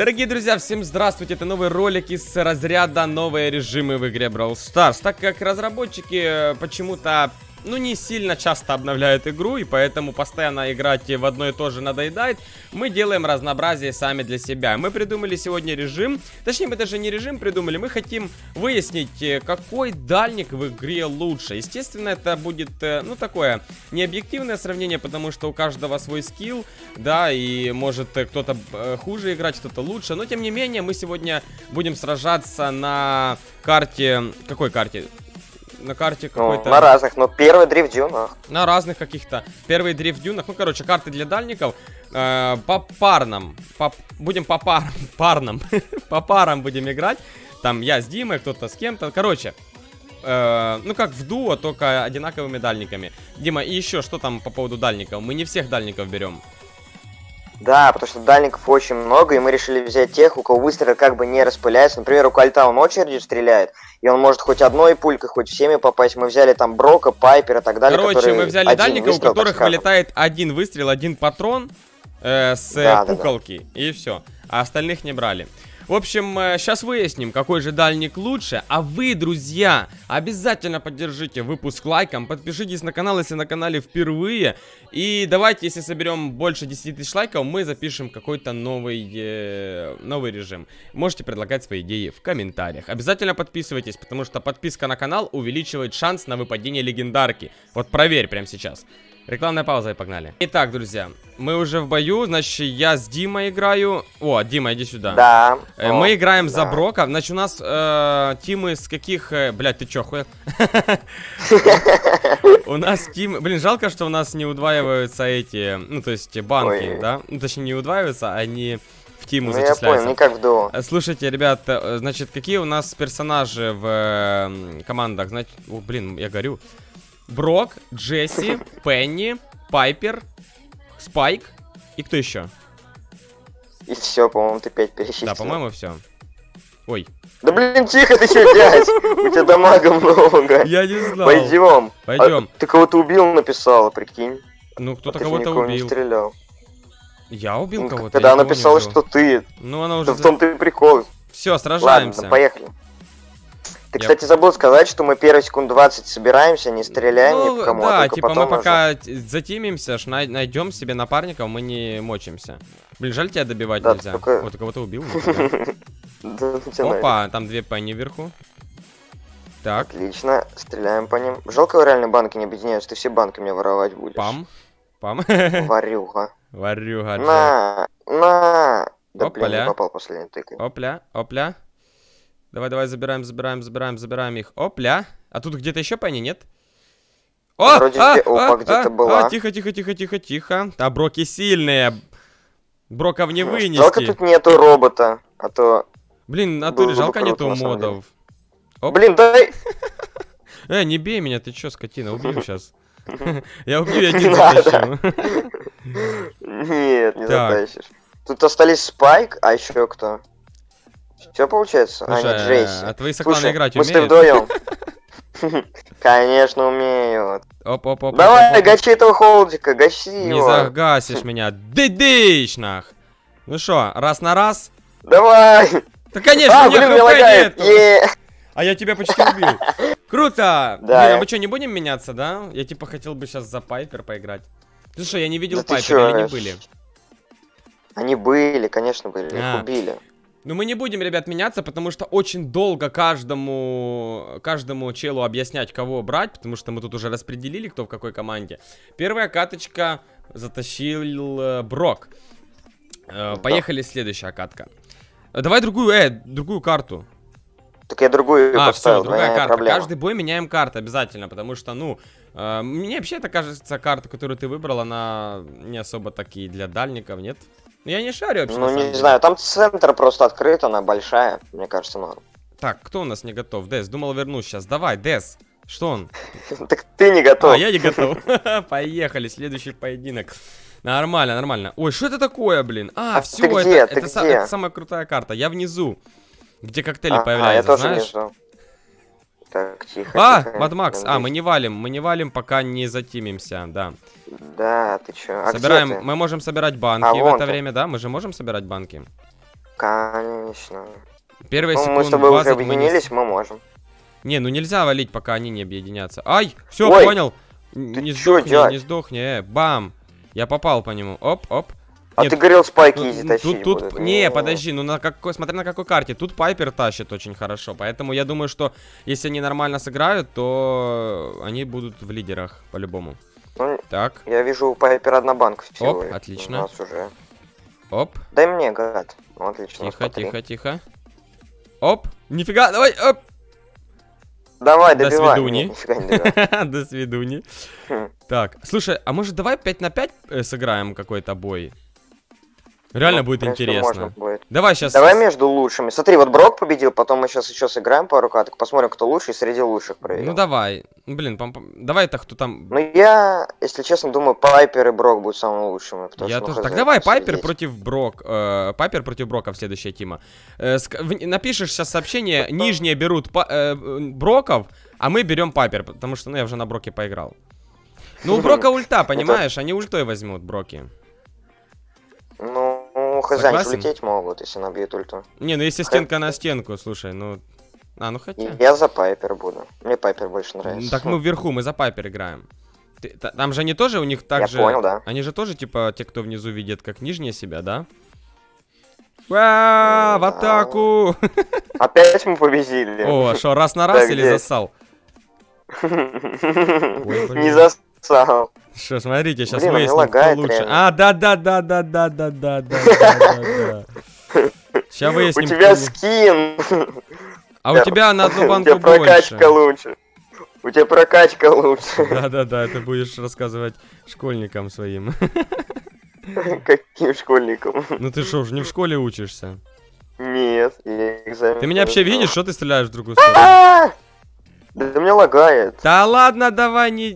Дорогие друзья, всем здравствуйте, это новый ролик из разряда «Новые режимы в игре Brawl Stars». Так как разработчики почему-то, не сильно часто обновляют игру, и поэтому постоянно играть в одно и то же надоедает, мы делаем разнообразие сами для себя. Мы придумали сегодня режим, точнее мы даже не режим придумали, мы хотим выяснить, какой дальник в игре лучше. Естественно, это будет, такое необъективное сравнение, потому что у каждого свой скилл, да, и может кто-то хуже играть, кто-то лучше. Но тем не менее, мы сегодня будем сражаться на карте... Какой карте? На карте какой-то... на разных, но первый дрифт дюнах. На разных каких-то. Первый дрифт дюнах. Короче, карты для дальников. По парам будем играть. Там я с Димой, кто-то с кем-то. Короче, как в дуо, только одинаковыми дальниками. Дима, и еще что там по поводу дальников? Мы не всех дальников берем. Да, потому что дальников очень много, и мы решили взять тех, у кого выстрел как бы не распыляется. Например, у Кольта он очередью стреляет, и он может хоть одной пулькой, хоть всеми попасть. Мы взяли там Брока, Пайпера и так далее. Короче, мы взяли дальников, у которых вылетает один выстрел, один патрон с пуколки, и все. А остальных не брали. В общем, сейчас выясним, какой же дальник лучше. А вы, друзья, обязательно поддержите выпуск лайком, подпишитесь на канал, если на канале впервые. И давайте, если соберем больше 10 тысяч лайков, мы запишем какой-то новый режим. Можете предлагать свои идеи в комментариях. Обязательно подписывайтесь, потому что подписка на канал увеличивает шанс на выпадение легендарки. Вот проверь прямо сейчас. Рекламная пауза, и погнали. Итак, друзья, мы уже в бою, значит, я с Димой играю. О, Дима, иди сюда. Да. Мы играем за Брока. Значит, у нас тимы с каких... Блядь, ты чё, хуя? У нас тимы... Блин, жалко, что у нас не удваиваются эти... то есть банки, да? Точнее, не удваиваются, они в тиму зачисляются. Я понял, не как в дуо. Слушайте, ребят, значит, какие у нас персонажи в командах? Значит, блин, я горю. Брок, Джесси, Пенни, Пайпер, Спайк и кто еще? И все, по-моему, ты 5 перечислил. Да, по-моему, все. Ой. Да блин, тихо, ты что, дядь? У тебя дамага много. Я не знал. Пойдем. Пойдем. Ты кого-то убил, написала, прикинь. Ну, кто-то кого-то убил. Я убил кого-то. Когда она писала, что ты. Ну, она уже. В том-то и прикол. Все, сражаемся. Ладно, поехали. Ты, кстати, забыл сказать, что мы первые секунд 20 собираемся, не стреляем ни в кому. Да, типа мы пока затимимся, найдем себе напарников, мы не мочимся. Блин, жаль, тебя добивать нельзя. Вот кого-то убил. Опа, там две Пенни вверху. Так. Отлично, стреляем по ним. Жалко, реально банки не объединяются, ты все банки мне воровать будешь. Пам. Пам. Варюга. Варюга. На. Да, блин, не попал последний тык. Опля, опля. Давай, забираем их. Опля. А тут где-то еще Пенни, нет? О! Где-то была. Тихо. А Броки сильные. Броков не вынести. Жалко, тут нету робота, а то... Блин, а то жалко нету модов. Блин, дай... не бей меня, ты че, скотина, убью сейчас. Я убью, я не затащу. Нет, не затащишь. Тут остались Спайк, а еще кто? Все получается? Слушай, а не Джесси. А твои сокланы играть умеют? Мы вдвоем. Конечно, умеют. Оп-оп-оп. Давай, гачи этого холдика, гачи его. Не загасишь меня. Дыдыщ нах. Ну шо, раз на раз? Давай. Да, конечно, у меня хп нет. А я тебя почти убил. Круто. Блин, а мы что, не будем меняться, да? Я типа хотел бы сейчас за Пайпер поиграть. Слушай, я не видел Пайпера, или не были? Они были, конечно, были. Их убили. Ну мы не будем, ребят, меняться, потому что очень долго каждому челу объяснять, кого брать, потому что мы тут уже распределили, кто в какой команде. Первая каточка затащил Брок. Поехали, следующая катка. Давай другую карту. Так я другую поставил, другая карта. Проблема. Каждый бой меняем карты обязательно, потому что, мне вообще это кажется, карта, которую ты выбрал, она не особо такие для дальников, нет? Я не шарю вообще. Ну, не знаю, там центр просто открыт, она большая, мне кажется, норм. Так, кто у нас не готов? Дес, думал, вернусь сейчас. Давай, Дес, что он? Так ты не готов. А, я не готов. Поехали, следующий поединок. Нормально. Ой, что это такое, блин? А, все, это самая крутая карта. Я внизу, где коктейли появляются, знаешь? Так, тихо. А, Мад Макс, мы не валим, пока не затимимся, да. Да, ты чё? А собираем, мы можем собирать банки в это время, да? Мы же можем собирать банки? Конечно. Первая секунда. Мы с тобой уже объединились, мы можем. Не, ну нельзя валить, пока они не объединятся. Ай, все, понял. Не сдохни, не сдохни. Бам. Я попал по нему. Оп. А ты говорил, спайки изи тащить будут. Не, подожди, ну смотри на какой карте. Тут Пайпер тащит очень хорошо. Поэтому я думаю, что если они нормально сыграют, то они будут в лидерах по-любому. Так. Я вижу, у Пайпера одна банка всего. Оп, отлично. Оп. Дай мне, гад. Отлично. Тихо. Оп. Нифига, давай, оп. Давай, добивай. До свидуни. Так, слушай, а может давай 5 на 5 сыграем какой-то бой? Реально будет интересно. Давай сейчас. Давай между лучшими. Смотри, вот Брок победил, потом мы сейчас еще сыграем пару каток, посмотрим, кто лучший среди лучших проиграл. Ну давай. Блин, давай так, кто там... Ну я, если честно, думаю, Пайпер и Брок будут самыми лучшими. Я тоже. Так, давай Пайпер против Брок. Пайпер против Брока в следующая тима. Напишешь сейчас сообщение, нижние берут Броков, а мы берем Пайпер, потому что, ну, я уже на Броке поиграл. Ну, у Брока ульта, понимаешь? Они ультой возьмут, Броки. Ну, хозяин, улететь могут, если набьют ульту. Не, ну если стенка на стенку, слушай, ну... А, ну хотя... Я за Пайпер буду. Мне Пайпер больше нравится. Так мы вверху, мы за Пайпер играем. Там же они тоже, у них так же... Я понял, да. Они же тоже, типа, те, кто внизу видят, как нижние себя, да? В атаку! Опять мы победили. О, что, раз на раз или засал? Не засал. Что, смотрите, сейчас выясним, кто лучше. А, да. Сейчас выясним. У тебя скин... А у тебя на одну банку больше. У тебя прокачка лучше. Да, ты будешь рассказывать школьникам своим. Каким школьникам? Ну ты что, уже не в школе учишься? Нет, я экзамен. Ты меня вообще видишь, что ты стреляешь в другую сторону? Да меня лагает. Да ладно, давай не...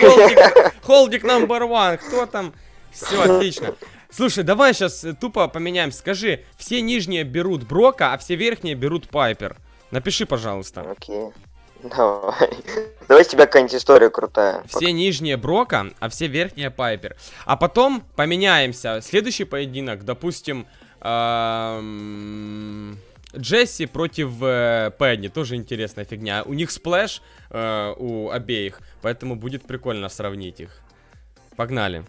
Просто холдик number one. Кто там? Все, отлично. Слушай, давай сейчас тупо поменяем. Скажи, все нижние берут Брока, а все верхние берут Пайпер. Напиши, пожалуйста. Окей. Давай. Давай с тебя какая-нибудь история крутая. Все нижние Брока, а все верхние Пайпер. А потом поменяемся. Следующий поединок, допустим, Джесси против Пенни. Тоже интересная фигня. У них сплэш у обеих, поэтому будет прикольно сравнить их. Погнали.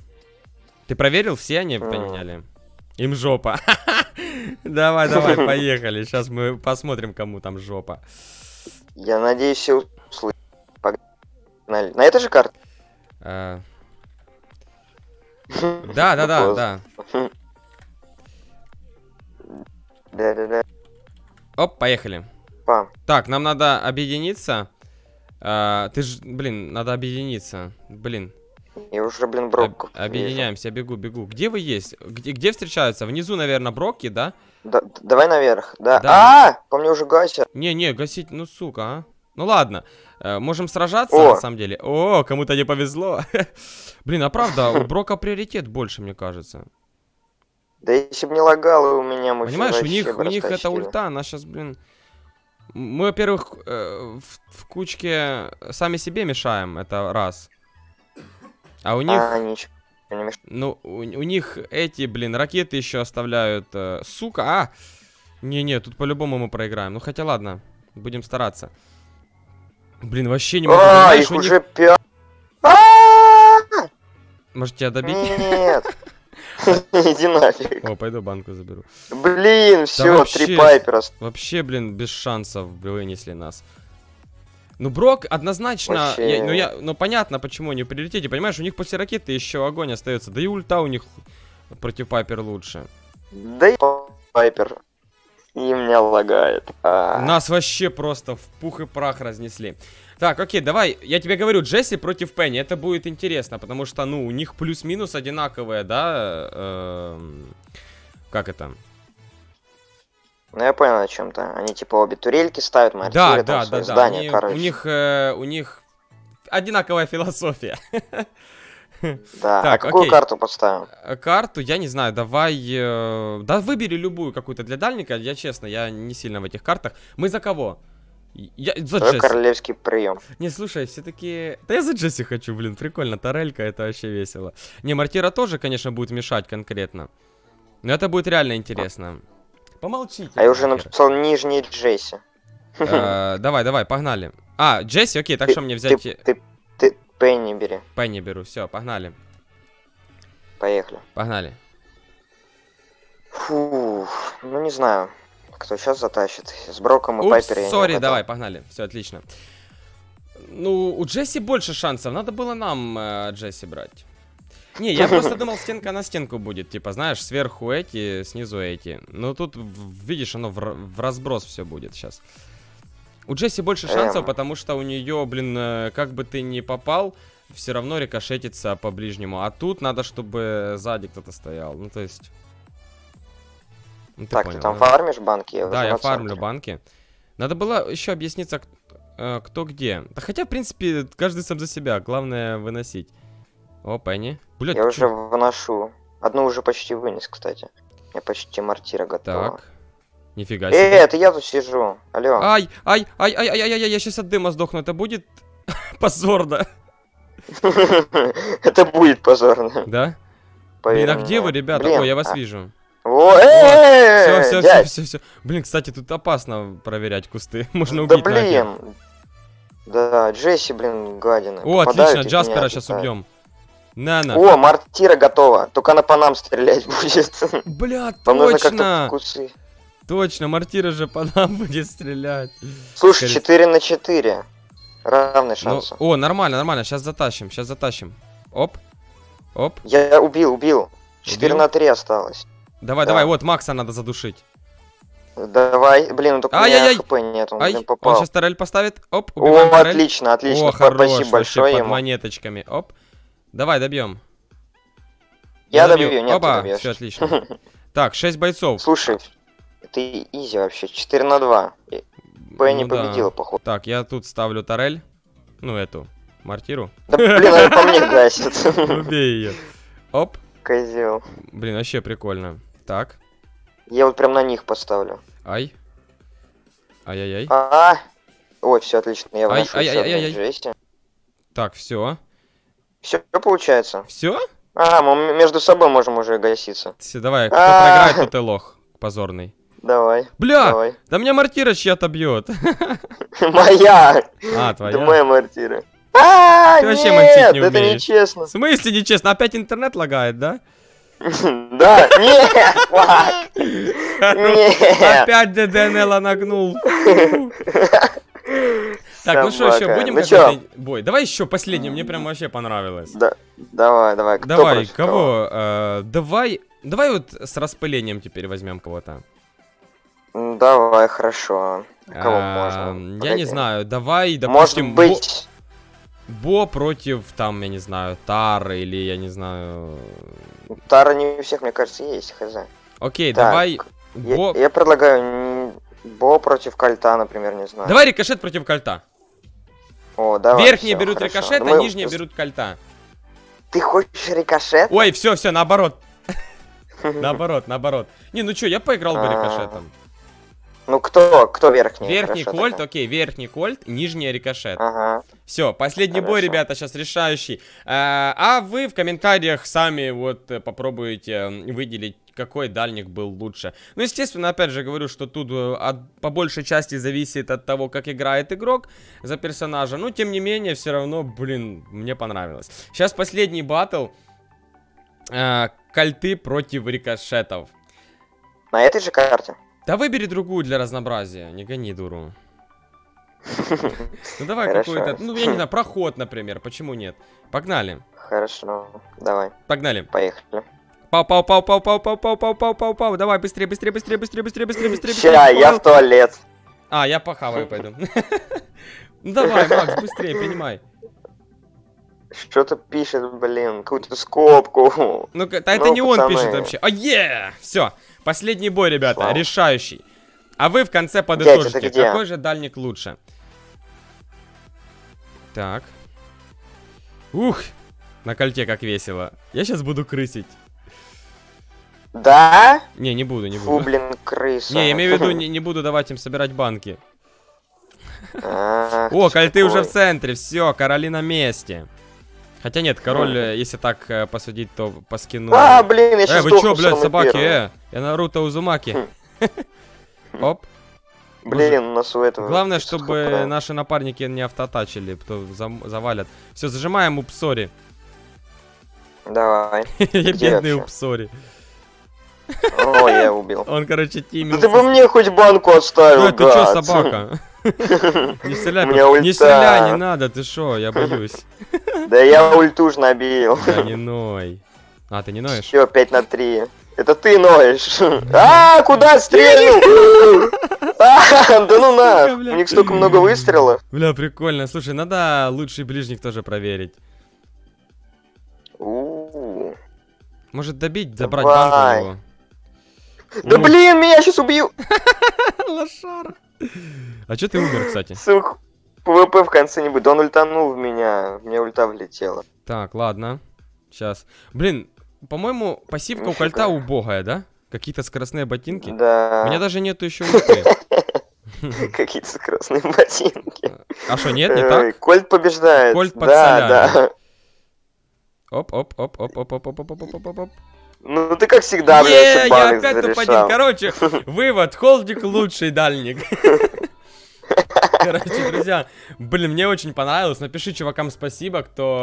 Ты проверил, все они поменяли? Им жопа. Давай, поехали. Сейчас мы посмотрим, кому там жопа. Я надеюсь, все услышат. Погнали. На этой же карте? Да. Оп, поехали. Так, нам надо объединиться. Ты ж, блин, надо объединиться. Блин. Я уже, блин, Брок. Объединяемся, бегу. Где вы есть? Где встречаются? Внизу, наверное, Броки, да? Давай наверх, да. По мне уже гасят. Не, гасить, ну сука, а. Ну ладно, можем сражаться, на самом деле. О, кому-то не повезло. Блин, а правда, у Брока приоритет больше, мне кажется. Да если бы не лагало у меня, мы... Понимаешь, у них это ульта, она сейчас, блин... Мы, во-первых, в кучке сами себе мешаем, это раз. А у них... Ну, у них эти, блин, ракеты еще оставляют... Сука, Не, тут по-любому мы проиграем. Ну, хотя ладно, будем стараться. Блин, вообще не могу... их уже 5... Может, тебя добить? Нет. Иди нафиг. О, пойду банку заберу. Блин, все, 3 Пайпера. Вообще, блин, без шансов вынесли нас. Ну, Брок однозначно, ну понятно, почему они в приоритете, понимаешь, у них после ракеты еще огонь остается, да и ульта у них против Пайпер лучше. Да и Пайпер, и меня лагает. Нас вообще просто в пух и прах разнесли. Так, окей, давай, я тебе говорю, Джесси против Пенни, это будет интересно, потому что, ну, у них плюс-минус одинаковые, да, как это... Ну я понял о чем-то. Они типа обе турельки ставят, мы архивы, там свои здания, короче. У них одинаковая философия. Да, так, а какую карту подставим? Карту, я не знаю, давай... Да выбери любую какую-то для дальника, я честно, я не сильно в этих картах. Мы за кого? Я за Джесси. Королевский прием. Не, слушай, все-таки... Да я за Джесси хочу, блин, прикольно, турелька, это вообще весело. Не, Мортира тоже, конечно, будет мешать конкретно. Но это будет реально интересно. Помолчите. А я уже написал нижний Джесси. Давай, давай, погнали. А, Джесси, окей, так что мне взять... Ты Пенни бери. Пенни беру, все, погнали. Поехали. Погнали. Фух, ну не знаю, кто сейчас затащит. С Броком и Пайпером я не готов. Давай, погнали, все, отлично. Ну, у Джесси больше шансов, надо было нам Джесси брать. Не, я просто думал, стенка на стенку будет, типа, знаешь, сверху эти, снизу эти. Но тут, видишь, оно в разброс все будет сейчас. У Джесси больше шансов, потому что у нее, блин, как бы ты ни попал, все равно рикошетится по ближнему. А тут надо, чтобы сзади кто-то стоял, ну то есть... Ну, ты так, понял, ты там фармишь банки? Да, я фармлю банки. Надо было еще объясниться, кто где. Да хотя, в принципе, каждый сам за себя, главное выносить. О, Пенни. Блядь, я уже выношу. Одну уже почти вынес, кстати. Я почти мортира готова. Так. Нифига себе. Это я тут сижу. Алло. Ай, ай, ай, ай, ай, ай, я сейчас от дыма сдохну. Это будет позорно. Это будет позорно. Да? Блин, а где вы, ребята? О, я вас вижу. Все, все, все, все. Блин, кстати, тут опасно проверять кусты. Можно убить. Да, блин. Да, Джесси, блин, гадина. О, отлично, Джаспера сейчас убьем. На-на. О, мортира готова. Только она по нам стрелять будет. Бля, точно. Точно, мортира же по нам будет стрелять. Слушай, 4 на 4. Равный шанс. О, нормально, нормально. Сейчас затащим, сейчас затащим. Оп. Оп. Я убил, убил. 4 на 3 осталось. Давай, давай, вот Макса надо задушить. Давай, блин, только у меня хп нет, он попал. Он сейчас тарель поставит, оп, убиваем. О, отлично, отлично, спасибо большое ему. Под монеточками, оп. Давай, добьем. Я добью, нет, опа, все, отлично. Так, 6 бойцов. Слушай, это изи вообще, 4 на 2. Пенни победила, походу. Так, я тут ставлю тарель, ну эту, мортиру. Да, блин, она по мне гасит. Убей ее. Оп. Козел. Блин, вообще прикольно. Так. Я вот прям на них поставлю. Ай. Ай-яй-яй. Ой, все отлично. Я выношу. Ай-яй-яй. Так, все. Все получается. Все? А, мы между собой можем уже гаситься. Все, давай, кто проиграет, тот и лох. Позорный. Давай. Бля! Да меня мортира чья-то бьет. Моя! А, твоя. Это моя мортира. Ты вообще мантить не умеешь. Это нечестно. В смысле нечестно? Опять интернет лагает, да? Да, нет, опять ДДНЛ нагнул. Так, ну что, еще будем какой-то бой? Давай еще последний, мне прям вообще понравилось. Давай, давай. Давай, кого? Давай, давай вот с распылением теперь возьмем кого-то. Давай, хорошо. Кого можно? Я не знаю, давай, допустим... Может быть... Бо против, там, я не знаю, Тары или, я не знаю... Тара не у всех, мне кажется, есть, хз. Окей, так, давай... Бо... Я предлагаю Бо против Кольта, например, не знаю. Давай рикошет против Кольта. О, давай. Верхние берут рикошет, а нижние берут Кольта. Ты хочешь рикошет? Ой, все, все, наоборот. Наоборот, наоборот. Не, ну чё, я поиграл бы рикошетом. Ну кто верхний? Верхний Кольт, окей, верхний Кольт, нижний рикошет. Ага. Все, последний бой, ребята, сейчас решающий. А вы в комментариях сами вот попробуете выделить, какой дальник был лучше. Ну, естественно, опять же говорю, что тут по большей части зависит от того, как играет игрок за персонажа. Но, тем не менее, все равно, блин, мне понравилось. Сейчас последний баттл. Кольты против рикошетов. На этой же карте? Да выбери другую для разнообразия, не гони дуру. Ну давай какую-то, ну я не знаю, проход, например, почему нет? Погнали. Хорошо, давай. Погнали. Поехали. Пау-пау-пау-пау-пау-пау-пау-пау-пау-пау. Давай, быстрее, быстрее, быстрее, быстрее, быстрее, быстрее, быстрее. Ща, я в туалет. А, я похаваю пойду. Ну давай, Макс, быстрее, принимай. Что-то пишет, блин, какую-то скобку. Ну-ка, да это не он пишет вообще. Ае! Все. Последний бой, ребята, решающий. А вы в конце подытожите, какой же дальник лучше. Так. Ух, на Кольте как весело. Я сейчас буду крысить. Да? Не, не буду, не буду. Фу, блин, крыса. Не, я имею в виду, не буду давать им собирать банки. О, Кольты уже в центре, все, Каролина на месте. Хотя нет, король, если так посадить, то по скину... А, блин, я сейчас вы чё, блядь, собаки, Я Наруто Узумаки. Оп. Блин, у нас у этого... Главное, чтобы наши напарники не автотачили, то завалят. Все, зажимаем Упсори. Давай. Бедный Упсори. О, я убил. Он, короче, тимил. Да ты бы мне хоть банку оставил, да? Ты чё, собака? Не стреляй, не надо, ты шо, я боюсь. Да я ульту ж набил. Да не ной. А, ты не ноешь? Всё, 5 на 3. Это ты ноешь. А, куда стрельнул? Да ну на, у них столько много выстрелов. Бля, прикольно, слушай, надо лучший ближник тоже проверить. Может добить, забрать банку его? Да блин, меня сейчас убью! Лошара. А чё ты умер, кстати? Сух, ПВП в конце не будет. Он ультанул в меня. В меня ульта влетела. Так, ладно. Сейчас. Блин, по-моему, пассивка у Кольта убогая, да? Какие-то скоростные ботинки. Да. У меня даже нету еще ульты. Какие-то скоростные ботинки. А что, нет, не так? Кольт побеждает. Кольт подсоляет. Оп-оп-оп-оп-оп-оп-оп-оп-оп-оп-оп-оп. Ну ты как всегда, блядь, я опять топ-1. Короче, вывод, холдик лучший дальник. Короче, друзья, блин, мне очень понравилось. Напиши чувакам спасибо, кто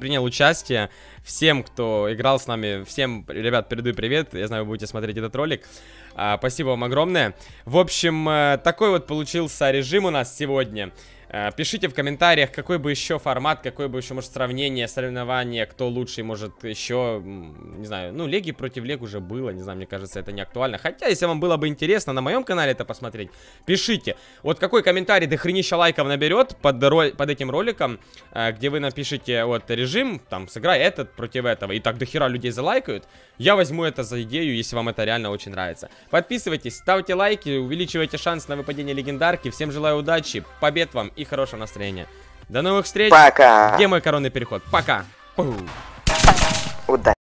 принял участие. Всем, кто играл с нами, всем, ребят, передаю привет. Я знаю, вы будете смотреть этот ролик. Спасибо вам огромное. В общем, такой вот получился режим у нас сегодня. Пишите в комментариях, какой бы еще формат, какой бы еще, может, сравнение, соревнование, кто лучший, может, еще, не знаю, ну, леги против лег уже было, не знаю, мне кажется, это не актуально. Хотя, если вам было бы интересно на моем канале это посмотреть, пишите. Вот какой комментарий до хренища лайков наберет под этим роликом, где вы напишите, вот, режим, там, сыграй этот против этого, и так до хера людей залайкают, я возьму это за идею, если вам это реально очень нравится. Подписывайтесь, ставьте лайки, увеличивайте шанс на выпадение легендарки, всем желаю удачи, побед вам и хорошего настроения. До новых встреч. Пока. Где мой коронный переход? Пока. Удачи.